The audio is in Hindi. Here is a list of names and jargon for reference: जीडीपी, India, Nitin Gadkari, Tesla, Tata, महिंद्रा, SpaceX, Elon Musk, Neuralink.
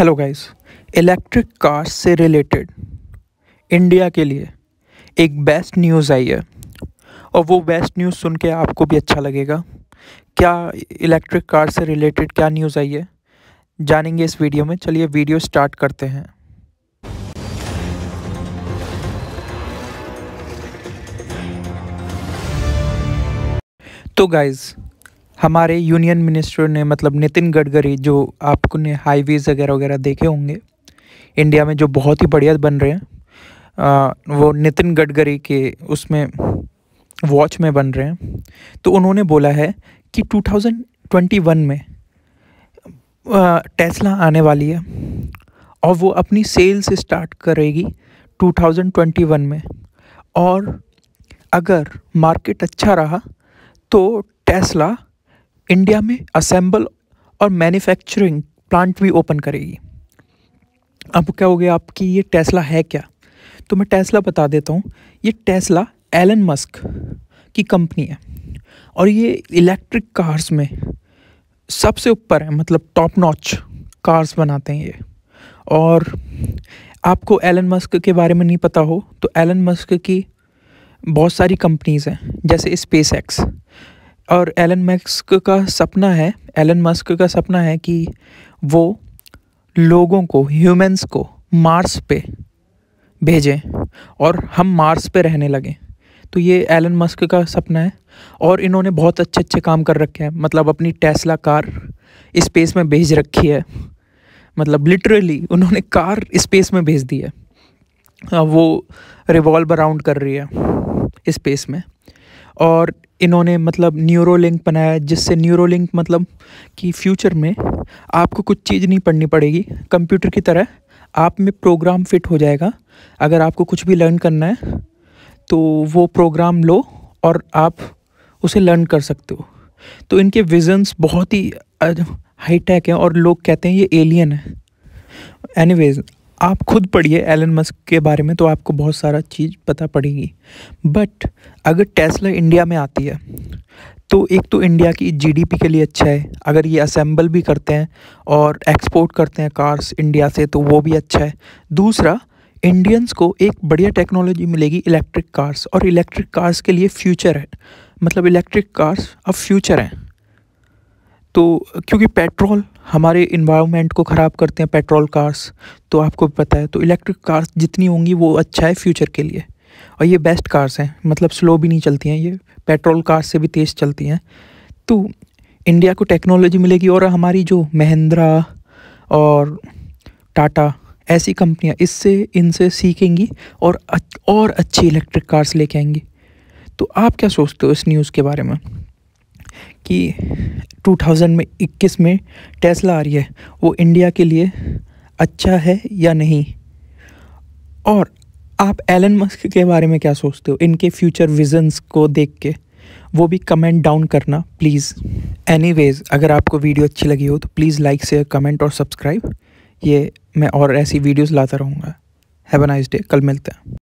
हेलो गाइस, इलेक्ट्रिक कार्स से रिलेटेड इंडिया के लिए एक बेस्ट न्यूज़ आई है और वो बेस्ट न्यूज़ सुन के आपको भी अच्छा लगेगा। क्या इलेक्ट्रिक कार से रिलेटेड क्या न्यूज़ आई है जानेंगे इस वीडियो में। चलिए वीडियो स्टार्ट करते हैं। तो गाइस, हमारे यूनियन मिनिस्टर ने मतलब नितिन गडकरी, जो आपको ने हाईवेज़ वगैरह वगैरह देखे होंगे इंडिया में जो बहुत ही बढ़िया बन रहे हैं, वो नितिन गडकरी के उसमें वॉच में बन रहे हैं। तो उन्होंने बोला है कि 2021 में टेस्ला आने वाली है और वो अपनी सेल्स स्टार्ट करेगी 2021 में। और अगर मार्केट अच्छा रहा तो टेस्ला इंडिया में असेंबल और मैन्युफैक्चरिंग प्लांट भी ओपन करेगी। अब क्या हो गया आपकी, ये टेस्ला है क्या? तो मैं टेस्ला बता देता हूँ। ये टेस्ला एलन मस्क की कंपनी है और ये इलेक्ट्रिक कार्स में सबसे ऊपर है, मतलब टॉप नॉच कार्स बनाते हैं ये। और आपको एलन मस्क के बारे में नहीं पता हो तो एलन मस्क की बहुत सारी कंपनीज़ हैं, जैसे स्पेसएक्स। और एलन मस्क का सपना है कि वो लोगों को, ह्यूमंस को मार्स पे भेजें और हम मार्स पे रहने लगें। तो ये एलन मस्क का सपना है और इन्होंने बहुत अच्छे अच्छे काम कर रखे हैं। मतलब अपनी टेस्ला कार स्पेस में भेज रखी है, मतलब लिटरली उन्होंने कार स्पेस में भेज दी है, वो रिवॉल्व अराउंड कर रही है स्पेस में। और इन्होंने मतलब न्यूरोलिंक बनाया, जिससे न्यूरोलिंक मतलब कि फ्यूचर में आपको कुछ चीज़ नहीं पढ़नी पड़ेगी, कंप्यूटर की तरह आप में प्रोग्राम फिट हो जाएगा। अगर आपको कुछ भी लर्न करना है तो वो प्रोग्राम लो और आप उसे लर्न कर सकते हो। तो इनके विजन्स बहुत ही हाईटेक हैं और लोग कहते हैं ये एलियन है। एनीवेज, आप खुद पढ़िए एलन मस्क के बारे में तो आपको बहुत सारा चीज़ पता पड़ेगी। बट अगर टेस्ला इंडिया में आती है तो एक तो इंडिया की जीडीपी के लिए अच्छा है, अगर ये असेंबल भी करते हैं और एक्सपोर्ट करते हैं कार्स इंडिया से तो वो भी अच्छा है। दूसरा, इंडियंस को एक बढ़िया टेक्नोलॉजी मिलेगी इलेक्ट्रिक कार्स, और इलेक्ट्रिक कार्स के लिए फ्यूचर है, मतलब इलेक्ट्रिक कार्स अब फ्यूचर हैं। तो क्योंकि पेट्रोल हमारे इन्वायरमेंट को ख़राब करते हैं पेट्रोल कार्स, तो आपको पता है। तो इलेक्ट्रिक कार्स जितनी होंगी वो अच्छा है फ्यूचर के लिए। और ये बेस्ट कार्स हैं, मतलब स्लो भी नहीं चलती हैं, ये पेट्रोल कार्स से भी तेज़ चलती हैं। तो इंडिया को टेक्नोलॉजी मिलेगी और हमारी जो महिंद्रा और टाटा ऐसी कंपनियाँ इससे इनसे सीखेंगी और अच्छी इलेक्ट्रिक कार्स लेके आएंगी। तो आप क्या सोचते हो इस न्यूज़ के बारे में कि 2021 में टेस्ला आ रही है, वो इंडिया के लिए अच्छा है या नहीं? और आप एलन मस्क के बारे में क्या सोचते हो, इनके फ्यूचर विजन्स को देख के? वो भी कमेंट डाउन करना प्लीज़। एनीवेज, अगर आपको वीडियो अच्छी लगी हो तो प्लीज़ लाइक, शेयर, कमेंट और सब्सक्राइब। ये मैं और ऐसी वीडियोस लाता रहूँगा। हैव अ नाइस डे, कल मिलते हैं।